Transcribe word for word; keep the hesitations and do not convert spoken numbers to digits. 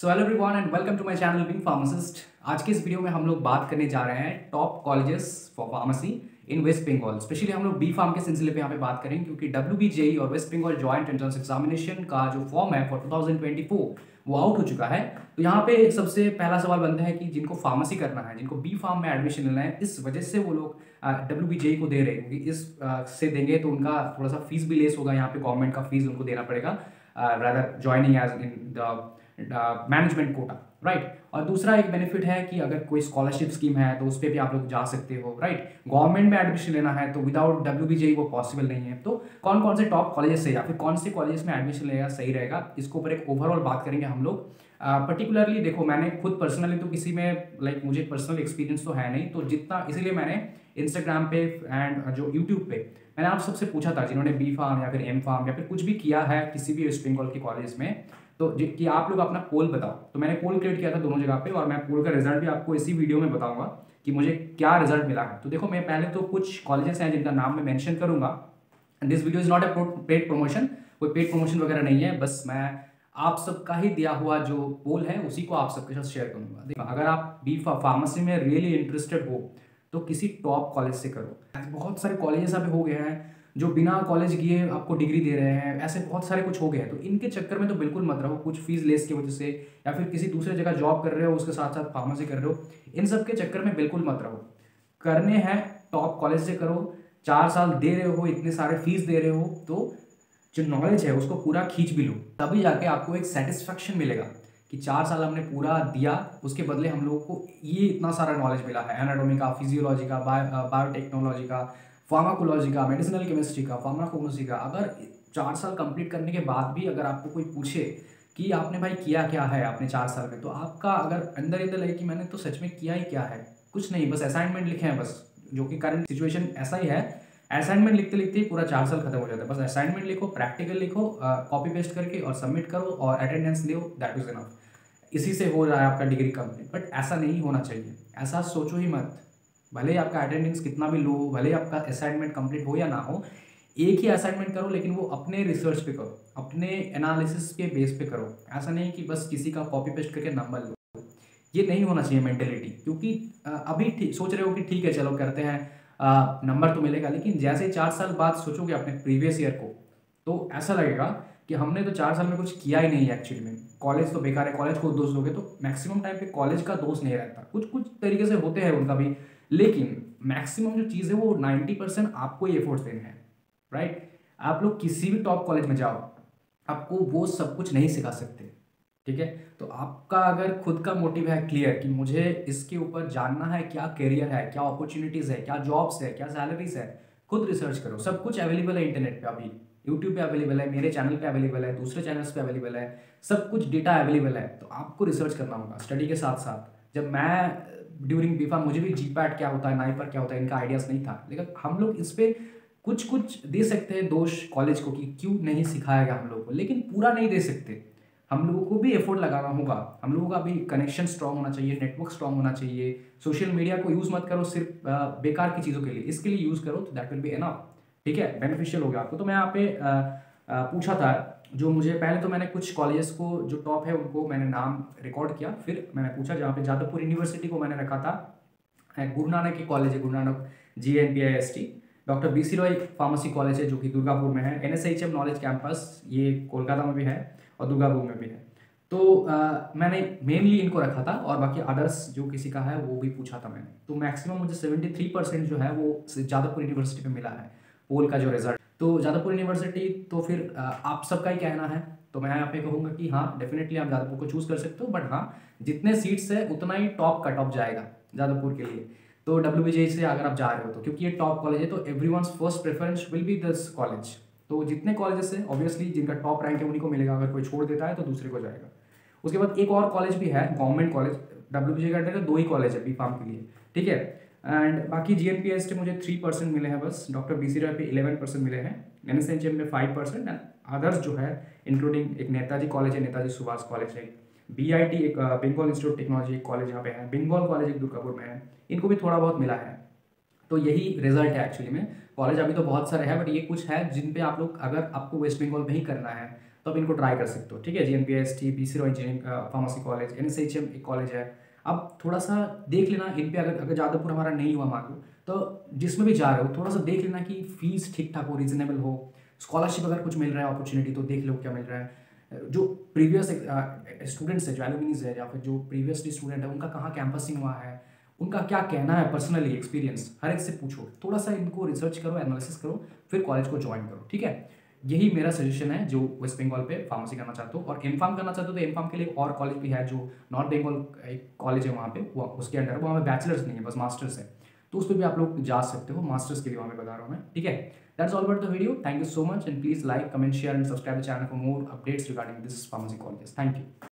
So hello everyone and welcome to my channel B pharmacist. आज के इस video में हम लोग बात करने जा रहे हैं top colleges for pharmacy in waste Bengal. Specially हम लोग बी फार्म के सिलसिले पे यहाँ पे बात करेंगे क्योंकि डब्ल्यू बी जेई और waste Bengal joint entrance examination का जो फॉर्म है for two thousand twenty four वो आउट हो चुका है। तो यहाँ पे सबसे पहला सवाल बनता है कि जिनको फार्मेसी करना है, जिनको बी फार्म में एडमिशन लेना है, इस वजह से वो लोग डब्ल्यू बी जेई को दे रहे हैं क्योंकि इस आ, से देंगे तो उनका थोड़ा सा फीस भी लेस होगा। यहाँ पे गवर्नमेंट का फीस उनको देना पड़ेगा rather joining as in the management quota, right. और दूसरा एक बेनिफिट है कि अगर कोई स्कॉलरशिप स्कीम है तो उस पर भी आप लोग जा सकते हो, राइट right? गवर्नमेंट में एडमिशन लेना है तो विदाउट डब्ल्यू बी जेई वो पॉसिबल नहीं है। तो कौन कौन से टॉप कॉलेजेस से या फिर कौन से कॉलेज में एडमिशन लेना सही रहेगा, इसके ऊपर एक ओवरऑल बात करेंगे हम लोग। पर्टिकुलरली uh, देखो, मैंने खुद पर्सनली तो किसी में लाइक like, मुझे पर्सनल एक्सपीरियंस तो है नहीं, तो जितना इसीलिए मैंने इंस्टाग्राम पे एंड जो यूट्यूब पे मैंने आप सबसे पूछा था जिन्होंने बी फार्म या फिर एम फार्म या फिर कुछ भी किया है किसी भी वेस्ट बंगाल के कॉलेज में, तो कि आप लोग अपना पोल बताओ। तो मैंने पोल क्रिएट किया था दोनों जगह पे और मैं पोल का रिजल्ट भी आपको इसी वीडियो में बताऊंगा कि मुझे क्या रिजल्ट मिला है। तो देखो, मैं पहले तो कुछ कॉलेजेस हैं जिनका नाम मैं मेंशन करूंगा। This video is not a paid promotion, कोई पेड प्रमोशन वगैरह नहीं है, बस मैं आप सबका ही दिया हुआ जो पोल है उसी को आप सबके साथ शेयर करूंगा। देखो, अगर आप बी फार्मेसी में रियली इंटरेस्टेड हो तो किसी टॉप कॉलेज से करो। बहुत सारे कॉलेजेस अभी हो गए हैं जो बिना कॉलेज किए आपको डिग्री दे रहे हैं, ऐसे बहुत सारे कुछ हो गए हैं, तो इनके चक्कर में तो बिल्कुल मत रहो। कुछ फीस लेस की वजह से या फिर किसी दूसरे जगह जॉब कर रहे हो उसके साथ साथ फार्मेसी कर रहे हो, इन सब के चक्कर में बिल्कुल मत रहो। करने हैं टॉप कॉलेज से करो। चार साल दे रहे हो, इतने सारे फीस दे रहे हो, तो जो नॉलेज है उसको पूरा खींच भी लो, तभी जाके आपको एक सेटिस्फेक्शन मिलेगा कि चार साल हमने पूरा दिया, उसके बदले हम लोगों को ये इतना सारा नॉलेज मिला है एनाटॉमी का, फिजियोलॉजी का, बायोटेक्नोलॉजी का, फार्माकोलॉजी का, मेडिसिनल केमिस्ट्री का, फार्माकोलॉजी का। अगर चार साल कंप्लीट करने के बाद भी अगर आपको कोई पूछे कि आपने भाई किया क्या है आपने चार साल में, तो आपका अगर अंदर अंदर लगे कि मैंने तो सच में किया ही क्या है, कुछ नहीं, बस असाइनमेंट लिखे हैं, बस जो कि करंट सिचुएशन ऐसा ही है, असाइनमेंट लिखते लिखते पूरा चार साल खत्म हो जाता है। बस असाइनमेंट लिखो, प्रैक्टिकल लिखो, कॉपी पेस्ट करके और सबमिट करो और अटेंडेंस लो, दैट इज इनफ। इसी से हो रहा है आपका डिग्री कंप्लीट, बट ऐसा नहीं होना चाहिए। ऐसा सोचो ही मत, भले ही आपका अटेंडेंस कितना भी लो हो, भले ही आपका असाइनमेंट कंप्लीट हो या ना हो, एक ही असाइनमेंट करो, लेकिन वो अपने रिसर्च पे करो, अपने एनालिसिस के बेस पे करो। ऐसा नहीं कि बस किसी का कॉपी पेस्ट करके नंबर लो, ये नहीं होना चाहिए मेंटेलिटी। क्योंकि अभी सोच रहे हो कि ठीक है चलो करते हैं, नंबर तो मिलेगा, लेकिन जैसे चार साल बाद सोचोगे अपने प्रीवियस ईयर को, तो ऐसा लगेगा कि हमने तो चार साल में कुछ किया ही नहीं है। एक्चुअली में कॉलेज तो बेकार है, कॉलेज को दोस्त लोगे तो मैक्सिमम टाइम पे कॉलेज का दोस्त नहीं रहता। कुछ कुछ तरीके से होते हैं उनका भी, लेकिन मैक्सिमम जो चीज़ है वो नब्बे परसेंट आपको ही एफोर्ट्स देने हैं, राइट। आप लोग किसी भी टॉप कॉलेज में जाओ, आपको वो सब कुछ नहीं सिखा सकते, ठीक है। तो आपका अगर खुद का मोटिव है क्लियर कि मुझे इसके ऊपर जानना है, क्या करियर है, क्या अपॉर्चुनिटीज़ है, क्या जॉब्स है, क्या सैलरीज है, खुद रिसर्च करो। सब कुछ अवेलेबल है इंटरनेट पर, अभी यूट्यूब पे अवेलेबल है, मेरे चैनल पे अवेलेबल है, दूसरे चैनल्स पे अवेलेबल है, सब कुछ डेटा अवेलेबल है। तो आपको रिसर्च करना होगा स्टडी के साथ साथ। जब मैं ड्यूरिंग बी फार्म, मुझे भी जी पैट क्या होता है, नाइपर क्या होता है, इनका आइडियाज़ नहीं था, लेकिन हम लोग इस पर कुछ कुछ दे सकते हैं दोष कॉलेज को कि क्यों नहीं सिखाया गया हम लोगों को, लेकिन पूरा नहीं दे सकते। हम लोगों को भी एफर्ट लगाना होगा, हम लोगों का भी कनेक्शन स्ट्रांग होना चाहिए, नेटवर्क स्ट्रांग होना चाहिए। सोशल मीडिया को यूज़ मत करो सिर्फ बेकार की चीज़ों के लिए, इसके लिए यूज़ करो तो दैट विल बी एनफ, ठीक है, बेनिफिशियल हो गया आपको। तो मैं यहाँ पे आ, आ, पूछा था जो मुझे, पहले तो मैंने कुछ कॉलेजेस को जो टॉप है उनको मैंने नाम रिकॉर्ड किया, फिर मैंने पूछा जहाँ पे जादवपुर यूनिवर्सिटी को मैंने रखा था, गुरु नानक की कॉलेज है, Guru Nanak G N P S T, doctor V C Roy pharmacy college है जो कि दुर्गापुर में है, N S H M knowledge campus ये कोलकाता में भी है और दुर्गापुर में भी है। तो आ, मैंने मेनली इनको रखा था और बाकी अदर्स जो किसी का है वो भी पूछा था मैंने। तो मैक्सिमम मुझे सेवेंटी थ्री परसेंट जो है वो जादवपुर यूनिवर्सिटी में मिला है पोल का जो रिजल्ट। तो जादवपुर यूनिवर्सिटी तो फिर आप सबका ही कहना है, तो मैं यहाँ पे कहूँगा कि हाँ डेफिनेटली आप जादवपुर को चूज़ कर सकते हो, बट हाँ जितने सीट्स है उतना ही टॉप कट ऑफ जाएगा जादवपुर के लिए। तो डब्ल्यू बी जे से अगर आप जा रहे हो तो क्योंकि ये टॉप कॉलेज है तो everyone first preference will be this college. तो जितने कॉलेजेस है ऑब्वियसली जिनका टॉप रैंक है उन्हीं को मिलेगा, अगर कोई छोड़ देता है तो दूसरे को जाएगा। उसके बाद एक और कॉलेज भी है government college, W B J के अंदर दो ही कॉलेज है बी फार्म के लिए, ठीक है। एंड बाकी G N P S T मुझे थ्री परसेंट मिले हैं बस, डॉक्टर बी सी रॉय पे इलेवन परसेंट मिले हैं, एन एस एच एम में फाइव परसेंट एंड अदर्स जो है इंक्लूडिंग एक नेताजी कॉलेज है, नेताजी सुभाष कॉलेज है, बी आई टी एक बेंगल इंस्टीट्यूट टेक्नोलॉजी एक कॉलेज यहाँ पे है, बेंगल कॉलेज एक दुर्गापुर में है, इनको भी थोड़ा बहुत मिला है। तो यही रिजल्ट है एक्चुअली में। कॉलेज अभी तो बहुत सारे हैं, बट ये कुछ है जिन पे आप लोग अगर आपको वेस्ट बंगाल में ही करना है तो आप इनको ट्राई कर सकते हो। ठीक है, G N P S T, B C Roy pharmacy college, N S H M एक कॉलेज है, आप थोड़ा सा देख लेना इन पर। अगर अगर जादवपुर हमारा नहीं हुआ मांगो तो जिसमें भी जा रहे हो थोड़ा सा देख लेना कि फ़ीस ठीक ठाक हो, रीजनेबल हो, स्कॉलरशिप अगर कुछ मिल रहा है अपॉर्चुनिटी तो देख लो क्या मिल रहा है। जो प्रीवियस स्टूडेंट्स है, जो एलुमिनीज है या फिर जो प्रीवियसली स्टूडेंट है, उनका कहाँ कैंपसिंग हुआ है, उनका क्या कहना है, पर्सनली एक्सपीरियंस हर एक से पूछो, थोड़ा सा इनको रिसर्च करो, एनालिसिस करो, फिर कॉलेज को ज्वाइन करो। ठीक है, यही मेरा सजेशन है जो वेस्ट बंगाल पे फार्मेसी करना चाहते हो। और एम फार्म करना चाहते हो तो एम फार्म के लिए और कॉलेज भी है, जो नॉर्थ बंगाल एक कॉलेज है वहाँ पे, उसके अंडर वहाँ पे बैचलर्स नहीं है, बस मास्टर्स है, तो उस पर भी आप लोग जा सकते हो मास्टर्स के लिए, वहाँ पे बता रहा हूँ मैं। ठीक है, that's all about the video. Thank you so much and please like, comment, share and subscribe the channel for more updates regarding this pharmacy colleges. Thank you.